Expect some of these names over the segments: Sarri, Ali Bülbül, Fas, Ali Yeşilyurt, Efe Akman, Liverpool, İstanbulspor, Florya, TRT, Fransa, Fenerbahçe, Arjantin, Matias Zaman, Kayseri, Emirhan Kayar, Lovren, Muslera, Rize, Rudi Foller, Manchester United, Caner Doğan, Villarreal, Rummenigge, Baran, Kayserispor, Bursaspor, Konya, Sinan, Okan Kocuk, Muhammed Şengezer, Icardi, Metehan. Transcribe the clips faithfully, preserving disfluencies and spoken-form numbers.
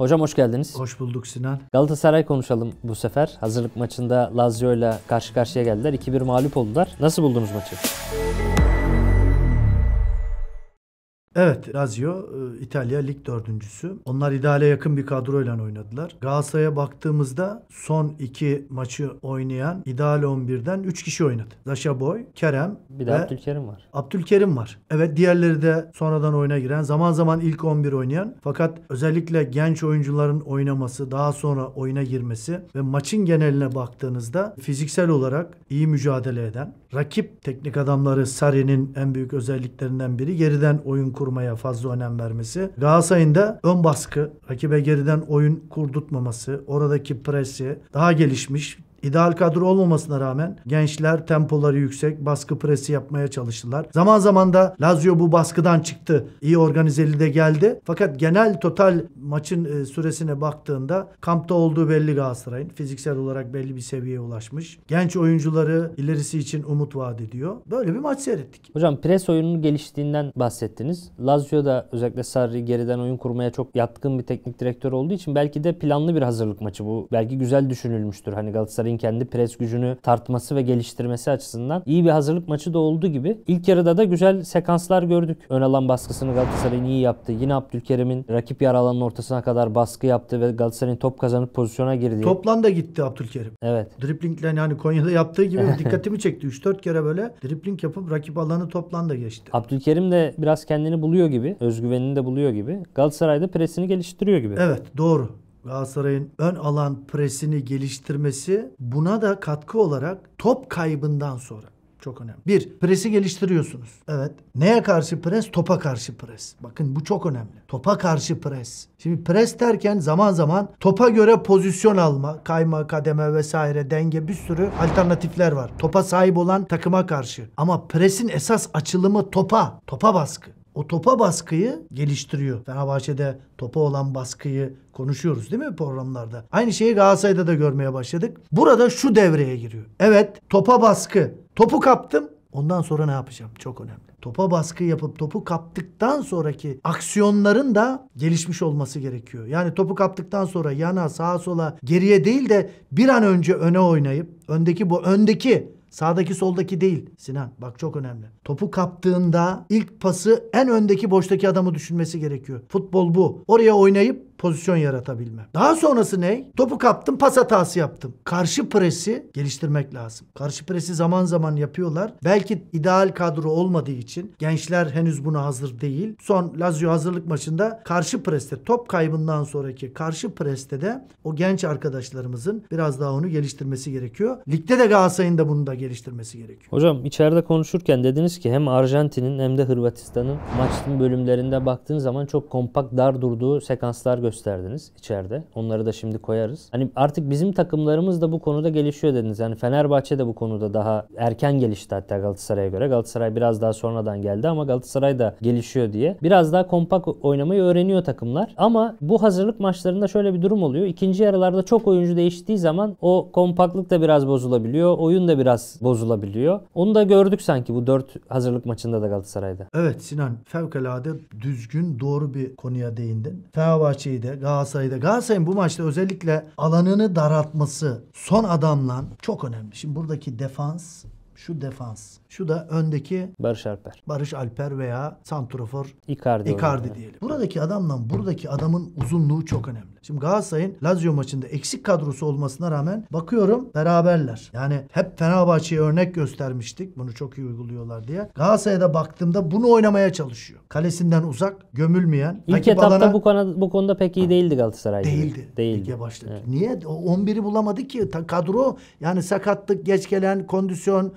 Hocam hoş geldiniz. Hoş bulduk Sinan. Galatasaray konuşalım bu sefer. Hazırlık maçında Lazio ile karşı karşıya geldiler. iki bir mağlup oldular. Nasıl buldunuz maçı? Evet, Lazio İtalya Lig dördüncüsü. Onlar ideale yakın bir kadroyla oynadılar. Galatasaray'a baktığımızda son iki maçı oynayan ideal on birden üç kişi oynadı. Zaşa Boy, Kerem bir de Abdülkerim var. Abdülkerim var. Evet, diğerleri de sonradan oyuna giren, zaman zaman ilk on bir oynayan, fakat özellikle genç oyuncuların oynaması, daha sonra oyuna girmesi ve maçın geneline baktığınızda fiziksel olarak iyi mücadele eden, rakip teknik adamları Sarri'nin en büyük özelliklerinden biri geriden oyun kurmaya fazla önem vermesi. Galatasaray'ın da ön baskı, rakibe geriden oyun kurdurtmaması, oradaki presi daha gelişmiş. İdeal kadro olmamasına rağmen gençler tempoları yüksek, baskı presi yapmaya çalıştılar. Zaman zaman da Lazio bu baskıdan çıktı. İyi organizeli de geldi. Fakat genel total maçın süresine baktığında kampta olduğu belli Galatasaray'ın. Fiziksel olarak belli bir seviyeye ulaşmış. Genç oyuncuları ilerisi için umut vaat ediyor. Böyle bir maç seyrettik. Hocam pres oyununun geliştiğinden bahsettiniz. Lazio'da özellikle Sarri geriden oyun kurmaya çok yatkın bir teknik direktör olduğu için belki de planlı bir hazırlık maçı bu. Belki güzel düşünülmüştür. Hani Galatasaray kendi pres gücünü tartması ve geliştirmesi açısından iyi bir hazırlık maçı da oldu gibi. İlk yarıda da güzel sekanslar gördük. Ön alan baskısını Galatasaray'ın iyi yaptı. Yine Abdülkerim'in rakip yarı alanının ortasına kadar baskı yaptı ve Galatasaray'ın top kazanıp pozisyona girdi. Topla da gitti Abdülkerim. Evet. Driplingle yani Konya'da yaptığı gibi dikkatimi çekti. üç dört kere böyle dripling yapıp rakip alanı topla da geçti. Abdülkerim de biraz kendini buluyor gibi. Özgüvenini de buluyor gibi. Galatasaray'da presini geliştiriyor gibi. Evet, doğru. Galatasaray'ın ön alan presini geliştirmesi buna da katkı olarak top kaybından sonra çok önemli. Bir, presi geliştiriyorsunuz. Evet. Neye karşı pres? Topa karşı pres. Bakın bu çok önemli. Topa karşı pres. Şimdi pres derken zaman zaman topa göre pozisyon alma, kayma, kademe vesaire, denge, bir sürü alternatifler var. Topa sahip olan takıma karşı. Ama presin esas açılımı topa. Topa baskı. O topa baskıyı geliştiriyor. Fenerbahçe'de topa olan baskıyı konuşuyoruz değil mi programlarda? Aynı şeyi Galatasaray'da da görmeye başladık. Burada şu devreye giriyor. Evet, topa baskı. Topu kaptım. Ondan sonra ne yapacağım? Çok önemli. Topa baskı yapıp topu kaptıktan sonraki aksiyonların da gelişmiş olması gerekiyor. Yani topu kaptıktan sonra yana, sağa, sola, geriye değil de bir an önce öne oynayıp öndeki bu öndeki sağdaki soldaki değil Sinan. Bak çok önemli. Topu kaptığında ilk pası en öndeki boştaki adamı düşünmesi gerekiyor. Futbol bu. Oraya oynayıp pozisyon yaratabilme. Daha sonrası ne? Topu kaptım, pas hatası yaptım. Karşı presi geliştirmek lazım. Karşı presi zaman zaman yapıyorlar. Belki ideal kadro olmadığı için gençler henüz buna hazır değil. Son Lazio hazırlık maçında karşı preste, top kaybından sonraki karşı preste de o genç arkadaşlarımızın biraz daha onu geliştirmesi gerekiyor. Ligde de Galatasaray'ın da bunu da geliştirmesi gerekiyor. Hocam içeride konuşurken dediniz ki hem Arjantin'in hem de Hırvatistan'ın maçın bölümlerinde baktığın zaman çok kompakt, dar durduğu sekanslar gösteriyor. gösterdiniz içeride. Onları da şimdi koyarız. Hani artık bizim takımlarımız da bu konuda gelişiyor dediniz. Yani Fenerbahçe de bu konuda daha erken gelişti hatta Galatasaray'a göre. Galatasaray biraz daha sonradan geldi ama Galatasaray da gelişiyor diye. Biraz daha kompakt oynamayı öğreniyor takımlar. Ama bu hazırlık maçlarında şöyle bir durum oluyor. İkinci yarılarda çok oyuncu değiştiği zaman o kompaktlık da biraz bozulabiliyor. Oyun da biraz bozulabiliyor. Onu da gördük sanki bu dört hazırlık maçında da Galatasaray'da. Evet Sinan, fevkalade düzgün, doğru bir konuya değindin. Fenerbahçe'yi de, Galatasaray'da. Galatasaray'ın bu maçta özellikle alanını daraltması, son adamla çok önemli. Şimdi buradaki defans, şu defans, şu da öndeki Barış Alper. Barış Alper veya santrafor Icardi, Icardi diyelim. Buradaki adamla buradaki adamın uzunluğu çok önemli. Şimdi Galatasaray'ın Lazio maçında eksik kadrosu olmasına rağmen bakıyorum beraberler. Yani hep Fenerbahçe'ye örnek göstermiştik. Bunu çok iyi uyguluyorlar diye. Galatasaray'da baktığımda bunu oynamaya çalışıyor. Kalesinden uzak, gömülmeyen. İlk etapta alana... bu, konuda, bu konuda pek iyi değildi Galatasaray. Değildi. Değildi. Lige başladı. Evet. Niye? on biri bulamadı ki. Kadro yani sakatlık, geç gelen, kondisyon,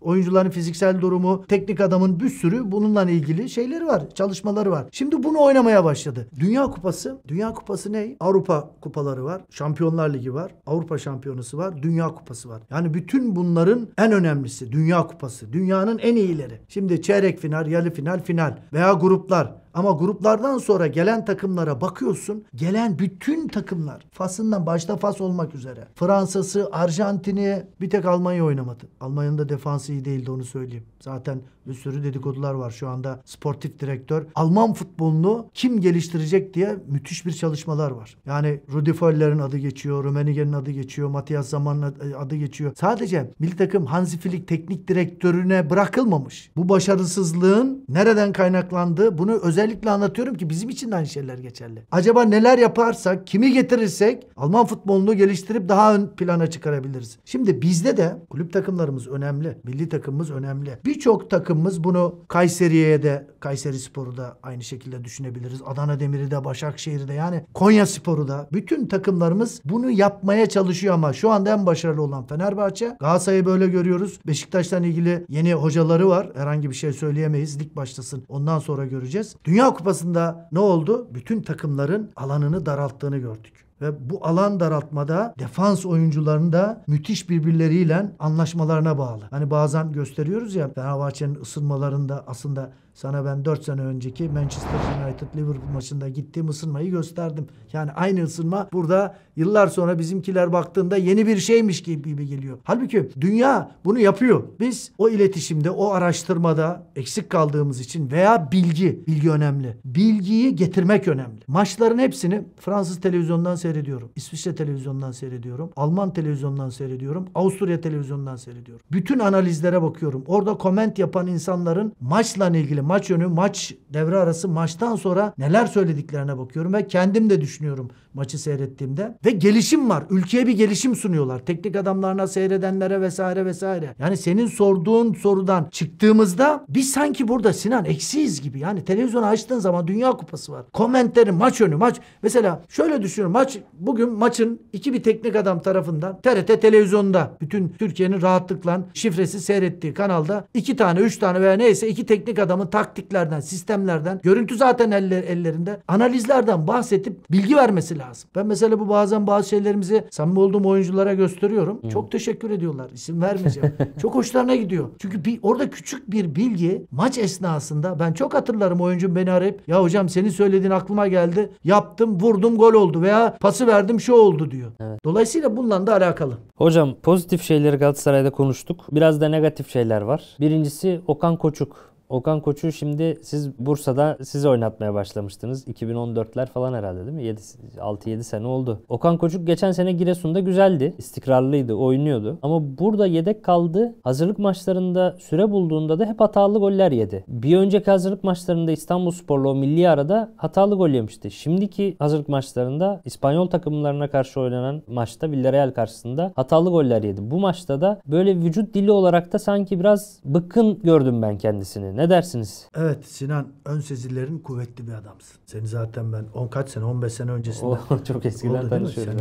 oyuncuların fiziksel durumu, teknik adamın bir sürü bununla ilgili şeyleri var, çalışmaları var. Şimdi bunu oynamaya başladı. Dünya Kupası, Dünya Kupası ne? Avrupa kupaları var, Şampiyonlar Ligi var, Avrupa Şampiyonası var, Dünya Kupası var. Yani bütün bunların en önemlisi Dünya Kupası. Dünyanın en iyileri. Şimdi çeyrek final, yarı final, final veya gruplar. Ama gruplardan sonra gelen takımlara bakıyorsun. Gelen bütün takımlar, Fas'ından başta Fas olmak üzere, Fransa'sı, Arjantin'i, bir tek Almanya oynamadı. Almanya'nın da defansı iyi değildi, onu söyleyeyim. Zaten bir sürü dedikodular var. Şu anda sportif direktör Alman futbolunu kim geliştirecek diye müthiş bir çalışmalar var. Yani Rudi Foller'in adı geçiyor, Rummenigge'nin adı geçiyor, Matias Zaman'ın adı geçiyor. Sadece milli takım Hansi Flick teknik direktörüne bırakılmamış. Bu başarısızlığın nereden kaynaklandığı, bunu özellikle anlatıyorum ki bizim için de aynı şeyler geçerli. Acaba neler yaparsak, kimi getirirsek Alman futbolunu geliştirip daha ön plana çıkarabiliriz. Şimdi bizde de kulüp takımlarımız önemli. Milli takımımız önemli. Birçok takımımız bunu Kayseri'ye de, Kayserispor'u da aynı şekilde düşünebiliriz. Adana Demir'i de, Başakşehir'i de, yani Konyaspor'u da. Bütün takımlarımız bunu yapmaya çalışıyor ama şu anda en başarılı olan Fenerbahçe. Galatasaray'ı böyle görüyoruz. Beşiktaş'tan ilgili yeni hocaları var. Herhangi bir şey söyleyemeyiz. Lig başlasın. Ondan sonra göreceğiz. Dünya Kupası'nda ne oldu? Bütün takımların alanını daralttığını gördük. Ve bu alan daraltmada defans oyuncularının da müthiş birbirleriyle anlaşmalarına bağlı. Hani bazen gösteriyoruz ya, Fenerbahçe'nin ısınmalarında aslında sana ben dört sene önceki Manchester United Liverpool maçında gittiğim ısınmayı gösterdim. Yani aynı ısınma burada yıllar sonra bizimkiler baktığında yeni bir şeymiş gibi geliyor. Halbuki dünya bunu yapıyor. Biz o iletişimde, o araştırmada eksik kaldığımız için veya bilgi, bilgi önemli. Bilgiyi getirmek önemli. Maçların hepsini Fransız televizyondan seyrediyorum. İsviçre televizyondan seyrediyorum. Alman televizyondan seyrediyorum. Avusturya televizyondan seyrediyorum. Bütün analizlere bakıyorum. Orada koment yapan insanların maçla ilgili, maç yönü, maç devre arası, maçtan sonra neler söylediklerine bakıyorum ve kendim de düşünüyorum maçı seyrettiğimde. Ve gelişim var. Ülkeye bir gelişim sunuyorlar. Teknik adamlarına, seyredenlere vesaire vesaire. Yani senin sorduğun sorudan çıktığımızda biz sanki burada Sinan eksiyiz gibi. Yani televizyonu açtığın zaman Dünya Kupası var. Komentleri, maç yönü, maç. Mesela şöyle düşünüyorum. Maç, bugün maçın iki bir teknik adam tarafından T R T televizyonda, bütün Türkiye'nin rahatlıkla şifresi seyrettiği kanalda iki tane, üç tane veya neyse iki teknik adamın taktiklerden, sistemlerden, görüntü zaten eller, ellerinde, analizlerden bahsedip bilgi vermesi lazım. Ben mesela bu bazen bazı şeylerimizi samimi olduğum oyunculara gösteriyorum. Hmm. Çok teşekkür ediyorlar. İsim vermeyeceğim. Çok hoşlarına gidiyor. Çünkü bir, orada küçük bir bilgi maç esnasında, ben çok hatırlarım oyuncum beni arayıp ya hocam senin söylediğin aklıma geldi. Yaptım, vurdum, gol oldu veya pası verdim, şu oldu diyor. Evet. Dolayısıyla bununla da alakalı. Hocam pozitif şeyleri Galatasaray'da konuştuk. Biraz da negatif şeyler var. Birincisi Okan Kocuk. Okan Koç'u şimdi siz Bursa'da siz oynatmaya başlamıştınız. iki bin on dörtler falan herhalde değil mi? altı yedi sene oldu. Okan Kocuk geçen sene Giresun'da güzeldi. İstikrarlıydı, oynuyordu. Ama burada yedek kaldı. Hazırlık maçlarında süre bulduğunda da hep hatalı goller yedi. Bir önceki hazırlık maçlarında İstanbulspor'la o milli arada hatalı gol yemişti. Şimdiki hazırlık maçlarında İspanyol takımlarına karşı oynanan maçta Villarreal karşısında hatalı goller yedi. Bu maçta da böyle vücut dili olarak da sanki biraz bıkkın gördüm ben kendisini. Ne dersiniz? Evet Sinan, ön sezilerin kuvvetli bir adamsın. Seni zaten ben on kaç sene, on beş sene öncesinden oh, çok eskiler tanışıyorum.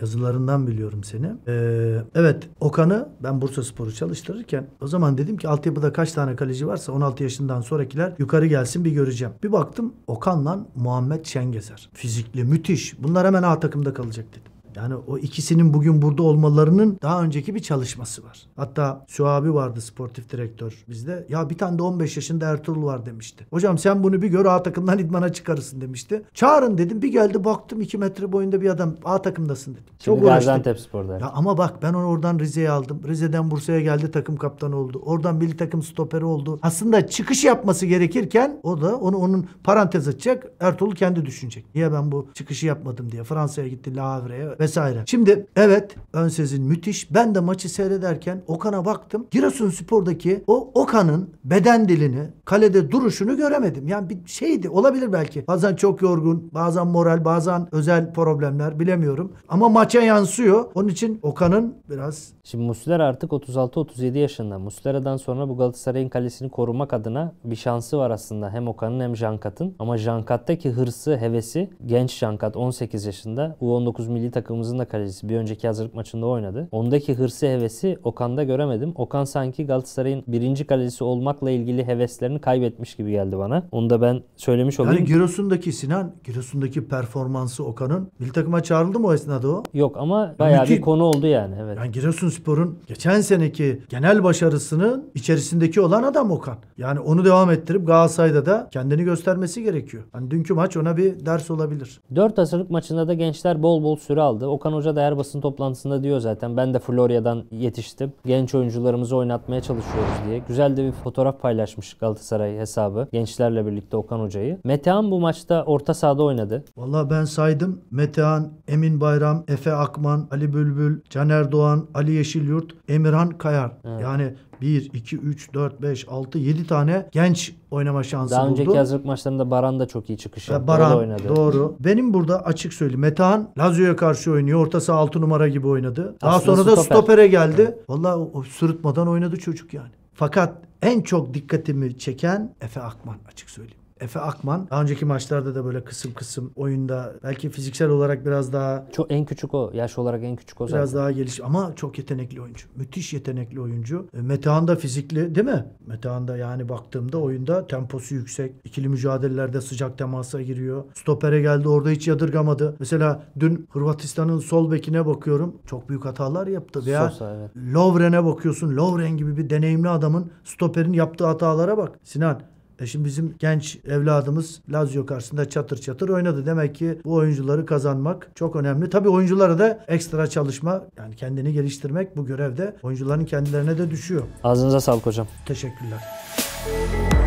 Yazılarından biliyorum seni. Ee, evet, Okan'ı ben Bursaspor'u çalıştırırken o zaman dedim ki altyapıda kaç tane kaleci varsa on altı yaşından sonrakiler yukarı gelsin bir göreceğim. Bir baktım Okan'la Muhammed Şengezer. Fizikli, müthiş. Bunlar hemen A takımda kalacak dedim. Yani o ikisinin bugün burada olmalarının daha önceki bir çalışması var. Hatta şu abi vardı, sportif direktör bizde. Ya bir tane de on beş yaşında Ertuğrul var demişti. Hocam sen bunu bir gör, A takımdan idmana çıkarırsın demişti. Çağırın dedim. Bir geldi baktım iki metre boyunda bir adam. A takımdasın dedim. Çok uğraştım. Gaziantepspor'da. Ya ama bak ben onu oradan Rize'ye aldım. Rize'den Bursa'ya geldi, takım kaptanı oldu. Oradan milli takım stoperi oldu. Aslında çıkış yapması gerekirken o da onu onun parantez açacak. Ertuğrul kendi düşünecek. Niye ben bu çıkışı yapmadım diye. Fransa'ya gitti, La Havre'ye vesaire. Şimdi evet, ön sezin müthiş. Ben de maçı seyrederken Okan'a baktım. Giresunspor'daki o Okan'ın beden dilini, kalede duruşunu göremedim. Yani bir şeydi, olabilir belki. Bazen çok yorgun, bazen moral, bazen özel problemler, bilemiyorum. Ama maça yansıyor. Onun için Okan'ın biraz... Şimdi Muslera artık otuz altı otuz yedi yaşında. Muslera'dan sonra bu Galatasaray'ın kalesini korumak adına bir şansı var aslında. Hem Okan'ın hem Jankat'ın. Ama Jankat'taki hırsı, hevesi, genç Jankat on sekiz yaşında. U on dokuz milli takım takımımızın da kalecisi. Bir önceki hazırlık maçında oynadı. Ondaki hırsı, hevesi Okan'da göremedim. Okan sanki Galatasaray'ın birinci kalecisi olmakla ilgili heveslerini kaybetmiş gibi geldi bana. Onu da ben söylemiş olayım. Yani Giresun'daki Sinan, Giresun'daki performansı Okan'ın. Milli takıma çağrıldı mı o esnada o? Yok ama bayağı Müthiş. bir konu oldu yani. Evet. Yani Giresunspor'un geçen seneki genel başarısının içerisindeki olan adam Okan. Yani onu devam ettirip Galatasaray'da da kendini göstermesi gerekiyor. Yani dünkü maç ona bir ders olabilir. dört hazırlık maçında da gençler bol bol süre aldı. vardı. Okan Hoca da her basın toplantısında diyor zaten, ben de Florya'dan yetiştim. Genç oyuncularımızı oynatmaya çalışıyoruz diye. Güzel de bir fotoğraf paylaşmış Galatasaray hesabı. Gençlerle birlikte Okan Hoca'yı. Metehan bu maçta orta sahada oynadı. Vallahi ben saydım. Metehan, Emin Bayram, Efe Akman, Ali Bülbül, Caner Doğan, Ali Yeşilyurt, Emirhan Kayar. Evet. Yani bir, iki, üç, dört, beş, altı, yedi tane genç oynama şansı daha buldu. Daha önceki hazırlık maçlarında Baran da çok iyi çıkış yaptı. Baran oynadı. Doğru. Benim burada açık söyleyeyim. Metehan Lazio'ya karşı oynuyor. Orta saha altı numara gibi oynadı. Daha aslında sonra da stoper. Stopere geldi. Evet. Vallahi o sırıtmadan oynadı çocuk yani. Fakat en çok dikkatimi çeken Efe Akman, açık söyleyeyim. Efe Akman daha önceki maçlarda da böyle kısım kısım oyunda, belki fiziksel olarak biraz daha çok en küçük o yaş olarak en küçük o zaten. Biraz daha geliş ama çok yetenekli oyuncu. Müthiş yetenekli oyuncu. E, Metehan da fizikli değil mi? Metehan da yani baktığımda oyunda temposu yüksek. İkili mücadelelerde sıcak temasa giriyor. Stopere geldi, orada hiç yadırgamadı. Mesela dün Hırvatistan'ın sol bekine bakıyorum. Çok büyük hatalar yaptı. Veya Sosa, evet. Lovren'e bakıyorsun. Lovren gibi bir deneyimli adamın stoperin yaptığı hatalara bak. Sinan. E şimdi bizim genç evladımız Lazio karşısında çatır çatır oynadı. Demek ki bu oyuncuları kazanmak çok önemli. Tabii oyunculara da ekstra çalışma, yani kendini geliştirmek bu görevde oyuncuların kendilerine de düşüyor. Ağzınıza sağlık hocam. Teşekkürler.